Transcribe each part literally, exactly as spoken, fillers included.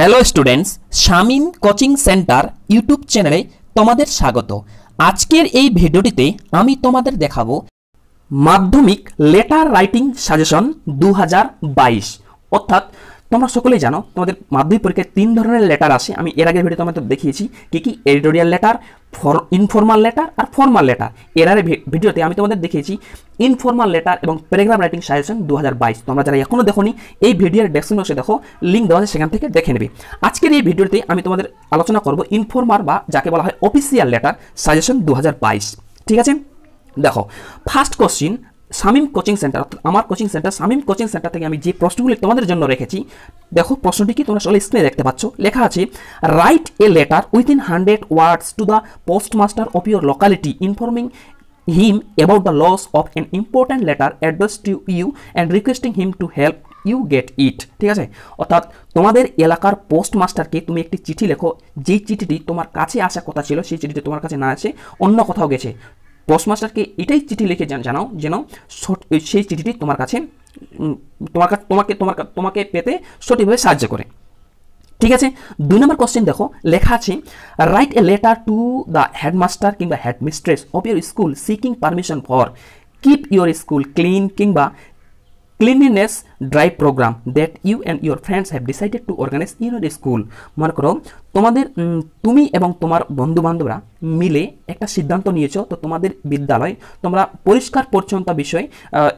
Hello students, Shamim coaching centre YouTube চ্যানেলে তোমাদের স্বাগত। আজকের এই ভিডিওটিতে আমি তোমাদের দেখাবো মাধ্যমিক লেটার রাইটিং সাজেশন দু হাজার বাইশ। অর্থাৎ তোমরা সকলেই জানো তোমাদের মাধ্যমিক পরীক্ষায় তিন ধরনের লেটার আসে। আমি এর আগের ভিডিওতে তোমাদের দেখিয়েছি কি কি, এডিটোরিয়াল লেটার, ইনফর্মাল লেটার আর ফর্মাল লেটার। এর আগের ভিডিওতে আমি তোমাদের দেখিয়েছি ইনফর্মাল লেটার এবং প্যারাগ্রাফ রাইটিং সাজেশন দু হাজার বাইশ। তোমরা যারা এখনও দেখোনি, এই ভিডিওর ডেসক্রিপশন বক্সে দেখো লিঙ্ক দেওয়া আছে, সেখান থেকে দেখে নেবে। আজকের এই ভিডিওতে আমি তোমাদের আলোচনা করব ইনফর্মাল বা যাকে বলা হয় অফিসিয়াল লেটার সাজেশন দু হাজার বাইশ। ঠিক আছে, দেখো first question, Shamim coaching centre অর্থাৎ আমার coaching centre Shamim coaching centre থেকে আমি যে প্রশ্নগুলি তোমাদের জন্য রেখেছি, দেখো প্রশ্নটি কি তোমরা সকলে স্ক্রিনে দেখতে পাচ্ছ, লেখা আছে write a letter within hundred words to the postmaster of your locality informing him about the loss of an important letter address to you and requesting him to help you get it. ঠিক আছে, অর্থাৎ তোমাদের এলাকার পোস্টমাস্টারকে তুমি একটি চিঠি লেখো, যেই চিঠিটি তোমার কাছে আসার কথা ছিল সেই চিঠিটি তোমার কাছে না আসে, অন্য কোথাও গেছে। পোস্টমাস্টারকে এটাই চিঠি লিখে জানাও যেন সেই চিঠিটি তোমার কাছে তোমার তোমাকে তোমার তোমাকে পেতে সঠিকভাবে সাহায্য করে। ঠিক আছে, দুই নম্বর কোশ্চেন দেখো, লেখা আছে write a letter to the headmaster কিংবা headmistress of your school seeking permission for keep your school clean কিংবা cleanliness drive programme that you and your friends have decided to organise in your school. মনে করো তোমাদের তুমি এবং তোমার বন্ধুবান্ধবরা মিলে একটা সিদ্ধান্ত নিয়েছো, তো তোমাদের বিদ্যালয়ে তোমরা পরিষ্কার পরিচ্ছন্নতা বিষয়ে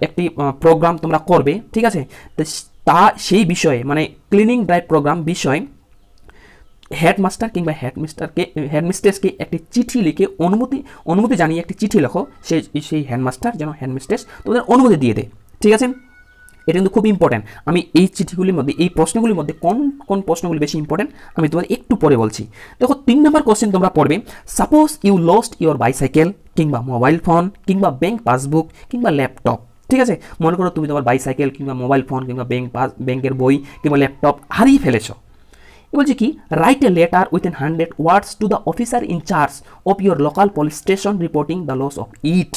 একটি প্রোগ্রাম তোমরা করবে। ঠিক আছে, তো তা সেই বিষয়ে মানে ক্লিনিং ড্রাইভ প্রোগ্রাম বিষয়ে হেডমাস্টার কিংবা হেডমিস্টারকে হেডমিস্ট্রেসকে একটি চিঠি লিখে অনুমতি অনুমতি জানিয়ে একটি চিঠি লেখো, সেই সেই হেডমাস্টার যেন হেডমিস্ট্রেস তোমাদের অনুমতি দিয়ে দেয়। ঠিক আছে, এটা কিন্তু খুব ইম্পর্ট্যান্ট। আমি এই চিঠিগুলির মধ্যে এই প্রশ্নগুলির মধ্যে কোন কোন প্রশ্নগুলি বেশি ইম্পর্ট্যান্ট আমি তোমাদের একটু পরে বলছি। দেখো তিন নম্বর কোশ্চেন তোমরা পড়বে, suppose you lost your bicycle কিংবা মোবাইল ফোন কিংবা ব্যাঙ্ক পাসবুক কিংবা ল্যাপটপ। ঠিক আছে, মনে করো তুমি তোমার বাইসাইকেল কিংবা মোবাইল ফোন কিংবা ব্যাঙ্ক পাস ব্যাঙ্কের বই কিংবা ল্যাপটপ হারিয়ে ফেলেছো। বলছি কি, write a letter within hundred words to the officer in charge of your local police station reporting the loss of it.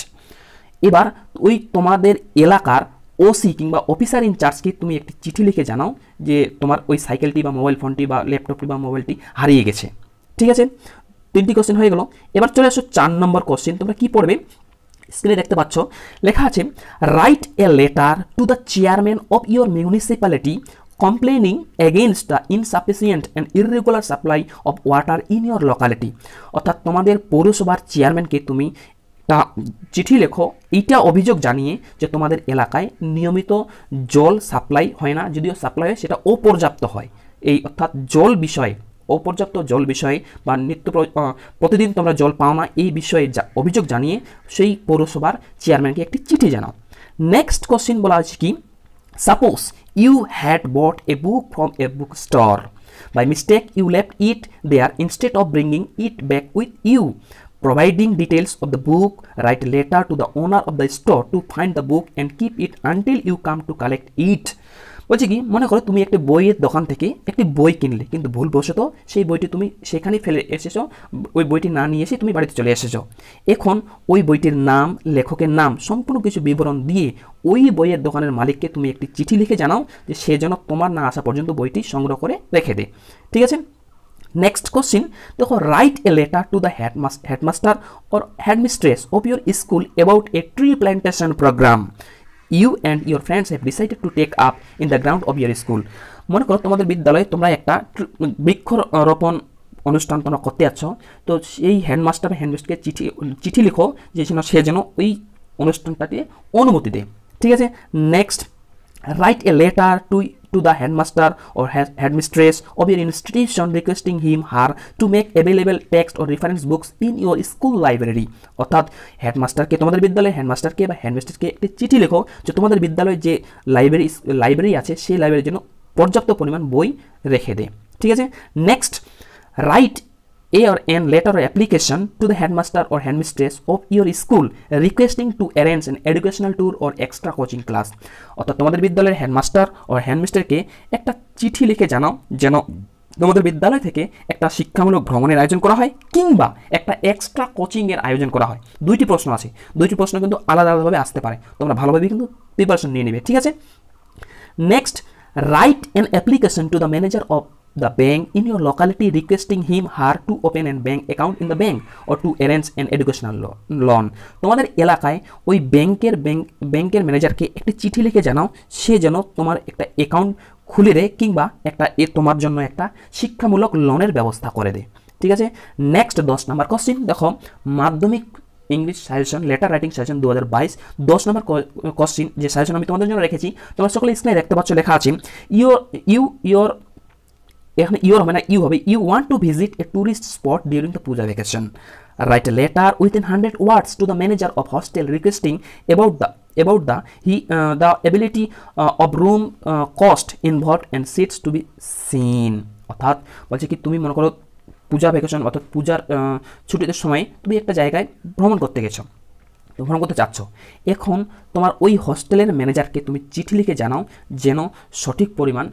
এবার ওই তোমাদের এলাকার ওসি কিংবা অফিসার ইনচার্জকে তুমি একটি চিঠি লিখে জানাও যে তোমার ওই সাইকেলটি বা মোবাইল ফোনটি বা ল্যাপটপটি বা মোবাইলটি হারিয়ে গেছে। ঠিক আছে, তিনটি কোশ্চেন হয়ে গেল। এবার চলে আসো চার নম্বর কোশ্চেন, তোমরা কি পড়বে স্ক্রিনে দেখতে পাচ্ছ, লেখা আছে write a letter to the chairman of your municipality complaining against the insufficient and irregular supply of water in your locality. অর্থাৎ তোমাদের পৌরসভার চেয়ারম্যানকে তুমি তা চিঠি লেখো, এইটা অভিযোগ জানিয়ে যে তোমাদের এলাকায় নিয়মিত জল সাপ্লাই হয় না, যদিও সাপ্লাই হয় সেটা অপর্যাপ্ত হয়। এই অর্থাৎ জল বিষয়ে অপর্যাপ্ত জল বিষয়ে বা নিত্য প্রতিদিন তোমরা জল পাও না, এই বিষয়ে অভিযোগ জানিয়ে সেই পৌরসভার চেয়ারম্যানকে একটি চিঠি জানাও। নেক্সট কোশ্চেন বলা আছে কি, suppose you had bought a book from a book store by mistake you left it there instead of bringing it back with you. Providing details of the book, write a letter to the owner of the store to find the book and keep it until you come to collect it. বলছি কি, মনে করো তুমি একটি বইয়ের দোকান থেকে একটি বই কিনলে, কিন্তু ভুলবশত সেই বইটি তুমি সেখানে ফেলে এসেছো, ওই বইটি না নিয়ে এসে তুমি বাড়িতে চলে এসেছো। এখন ওই বইটির নাম, লেখকের নাম, সম্পূর্ণ কিছু বিবরণ দিয়ে ওই বইয়ের দোকানের মালিককে তুমি একটি চিঠি লিখে জানাও যে সে যেন তোমার না আসা পর্যন্ত বইটি সংগ্রহ করে রেখে দে। ঠিক আছে, নেক্সট কোশ্চিন দেখো, write a letter to the headmaster or headmistress of your school about a tree plantation programme you and your friends have decided to take up in the ground of your school. মনে করো তোমাদের বিদ্যালয়ে তোমরা একটা বৃক্ষরোপণ অনুষ্ঠান তোমরা করতে যাচ্ছ, তো সেই হেডমাস্টার বা হেডমিস্ট্রেসকে চিঠি চিঠি লিখো যে সে যেন ওই অনুষ্ঠানটাতে অনুমতি দেয়। ঠিক আছে, next write a letter to to the headmaster or headmistress of your institution requesting him her to make available text or reference books in your school library. অর্থাৎ হেডমাস্টারকে তোমাদের বিদ্যালয়ে হেডমাস্টারকে বা হেডমিস্ট্রেসকে একটি চিঠি লেখো যে তোমাদের বিদ্যালয়ে যে লাইব্রেরি লাইব্রেরি আছে সেই লাইব্রেরির জন্য পর্যাপ্ত পরিমাণ বই রেখে দেয়। ঠিক আছে, next write a or an letter or application to the headmaster or headmistress of your school requesting to arrange an educational tour or extra coaching class. অর্থাৎ তোমাদের বিদ্যালয়ের হেডমাস্টার or হেডমিস্টারকে একটা চিঠি লিখে জানাও যেন তোমাদের বিদ্যালয় থেকে একটা শিক্ষামূলক ভ্রমণের আয়োজন করা হয় কিংবা একটা এক্সট্রা কোচিংয়ের আয়োজন করা হয়। দুইটি প্রশ্ন আছে, দুইটি প্রশ্ন কিন্তু আলাদা আলাদাভাবে আসতে পারে, তোমরা ভালোভাবে কিন্তু প্রিপারেশন নিয়ে নেবে। ঠিক আছে, next write an application to the manager of the bank in your locality requesting him her to open an bank account in the bank or to arrange an educational loan. তোমাদের এলাকায় ওই ব্যাংকের ব্যাংকের ম্যানেজারকে একটা চিঠি লিখে জানাও সে যেন তোমার একটা অ্যাকাউন্ট খুলে দেয় কিংবা একটা তোমার জন্য একটা শিক্ষামূলক লোনের ব্যবস্থা করে দেয়। ঠিক আছে, নেক্সট দশ নাম্বার কোশ্চেন দেখো, মাধ্যমিক English suggestion letter writing suggestion দু হাজার বাইশ দশ নম্বর কোশ্চিন যে সাজেশন আমি তোমাদের জন্য রেখেছি, তোমার সকলে স্ক্রিনে দেখতে পাচ্ছ লেখা আছে ইউর ইউ ইউর এখানে ইউর হবে না ইউ হবে you want to visit a tourist spot during the Puja vacation, write a letter within hundred words to the manager of hostel requesting about the about the he the ability of room cost involved and seats to be seen. অর্থাৎ বলছে কি তুমি মনে করো পূজা vacation অর্থাৎ পূজার ছুটিতে সময় তুমি একটা জায়গায় ভ্রমণ করতে গেছো, ভ্রমণ করতে চাচ্ছ, এখন তোমার ওই হোস্টেলের ম্যানেজারকে তুমি চিঠি লিখে জানাও যেন সঠিক পরিমাণ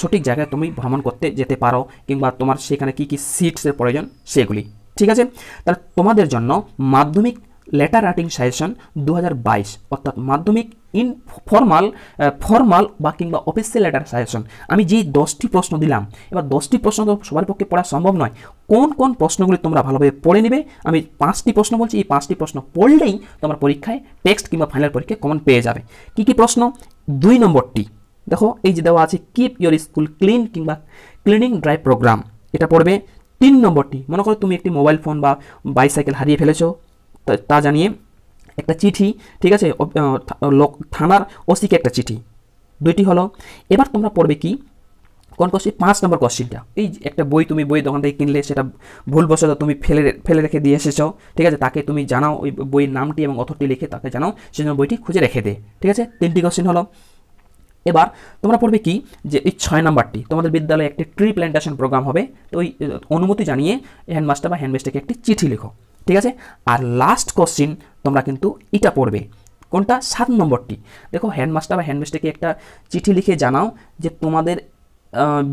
সঠিক জায়গায় তুমি ভ্রমণ করতে যেতে পারো কিংবা তোমার সেখানে কী কী সিটসের প্রয়োজন সেগুলি। ঠিক আছে, তাহলে তোমাদের জন্য মাধ্যমিক লেটার রাইটিং সাজেশন দু হাজার বাইশ অর্থাৎ মাধ্যমিক ইন ফর্মাল ফর্মাল বা কিংবা অফিসিয়াল লেটার সাজেশন আমি যেই দশটি প্রশ্ন দিলাম, এবার দশটি প্রশ্ন তো সবার পক্ষে পড়া সম্ভব নয়, কোন কোন প্রশ্নগুলি তোমরা ভালোভাবে পড়ে নেবে, আমি পাঁচটি প্রশ্ন বলছি, এই পাঁচটি প্রশ্ন পড়লেই তোমার পরীক্ষায় টেক্সট কিংবা ফাইনাল পরীক্ষায় কমন পেয়ে যাবে। কী কী প্রশ্ন? দুই নম্বরটি দেখো এই যে দেওয়া আছে কিপ ইয়োর স্কুল ক্লিন কিংবা ক্লিনিং ড্রাইভ প্রোগ্রাম, এটা পড়বে। তিন নম্বরটি মনে করো তুমি একটি মোবাইল ফোন বা বাইসাইকেল হারিয়ে ফেলেছো, তা জানিয়ে একটা চিঠি, ঠিক আছে, থানার ওসিকে একটা চিঠি, দুইটি হলো। এবার তোমরা পড়বে কি কোন কোশ্চিন? পাঁচ নম্বর কোশ্চিনটা, এই একটা বই তুমি বই দোকান থেকে কিনলে সেটা ভুলবশত তুমি ফেলে ফেলে রেখে দিয়ে এসেছো, ঠিক আছে, তাকে তুমি জানাও ওই বইয়ের নামটি এবং অথরটি লিখে তাকে জানাও সেজন্য বইটি খুঁজে রেখে দে। ঠিক আছে, তিনটি কোশ্চিন হলো। এবার তোমরা পড়বে কি যে এই ছয় নম্বরটি তোমাদের বিদ্যালয়ে একটি ট্রি প্ল্যান্টেশন প্রোগ্রাম হবে, তো ওই অনুমতি জানিয়ে হ্যান্ডমাস্টার বা হ্যান্ডমিস্টারকে একটি চিঠি লিখো। ঠিক আছে, আর লাস্ট কোশ্চিন তোমরা কিন্তু এটা পড়বে, কোনটা? সাত নম্বরটি দেখো, হ্যান্ডমাস্টার বা হ্যান্ডমিস্টারকে একটা চিঠি লিখে জানাও যে তোমাদের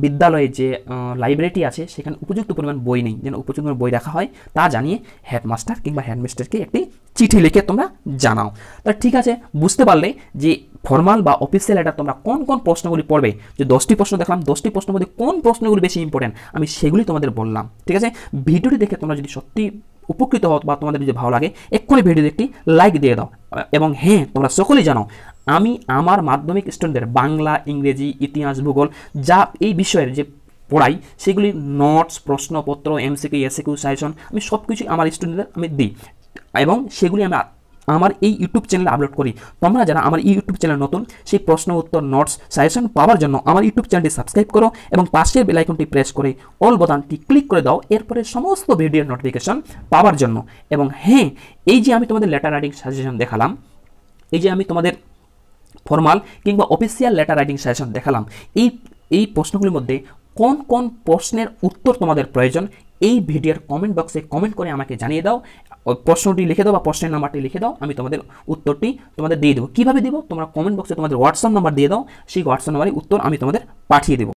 বিদ্যালয়ে যে লাইব্রেরিটি আছে সেখানে উপযুক্ত পরিমাণ বই নেই, যেন উপযুক্ত পরিমাণ বই রাখা হয় তা জানিয়ে হেডমাস্টার কিংবা হ্যান্ডমিস্টারকে একটি চিঠি লিখে তোমরা জানাও। তা ঠিক আছে, বুঝতে পারলে যে ফর্মাল বা অফিসিয়াল লেটার তোমরা কোন কোন প্রশ্নগুলি পড়বে, যে দশটি প্রশ্ন দেখলাম দশটি প্রশ্নের মধ্যে কোন প্রশ্নগুলি বেশি ইম্পর্টেন্ট আমি সেগুলি তোমাদের বললাম। ঠিক আছে, ভিডিওটি দেখে তোমরা যদি সত্যি উপকৃত হও বা তোমাদের যদি ভালো লাগে এক্ষুনি ভিডিওতে একটি লাইক দিয়ে দাও, এবং হ্যাঁ তোমরা সকলেই জানো আমি আমার মাধ্যমিক স্টুডেন্টদের বাংলা ইংরেজি ইতিহাস ভূগোল যা এই বিষয়ের যে পড়াই সেগুলি নোটস প্রশ্নপত্র এমসিকিউ এসকিউ সাজেশন আমি সব কিছুই আমার স্টুডেন্টদের আমি দিই এবং সেগুলি আমি আমার এই ইউটিউব চ্যানেলে আপলোড করি। তোমরা যারা আমার ইউটিউব চ্যানেল নতুন সেই প্রশ্ন উত্তর নোটস সাজেশন পাওয়ার জন্য আমার ইউটিউব চ্যানেলটি সাবস্ক্রাইব করো এবং পাশের বেল আইকনটি প্রেস করে অল বোতামটি ক্লিক করে দাও এরপরে সমস্ত ভিডিওর নোটিফিকেশন পাওয়ার জন্য। এবং হ্যাঁ এই যে আমি তোমাদের লেটার রাইটিং সাজেশন দেখালাম, এই যে আমি তোমাদের ফর্মাল কিংবা অফিসিয়াল লেটার রাইটিং সাজেশন দেখালাম, এই এই প্রশ্নগুলির মধ্যে কোন কোন প্রশ্নের উত্তর তোমাদের প্রয়োজন এই ভিডিওর কমেন্ট বক্সে কমেন্ট করে আমাকে জানিয়ে দাও, প্রশ্নটি লিখে দাও বা প্রশ্নের নাম্বারটি লিখে দাও, আমি তোমাদের উত্তরটি তোমাদের দিয়ে দেবো। কীভাবে দেবো? তোমরা কমেন্ট বক্সে তোমাদের হোয়াটসঅ্যাপ নাম্বার দিয়ে দাও, সেই হোয়াটসঅ্যাপ নাম্বারে উত্তর আমি তোমাদের পাঠিয়ে দেবো।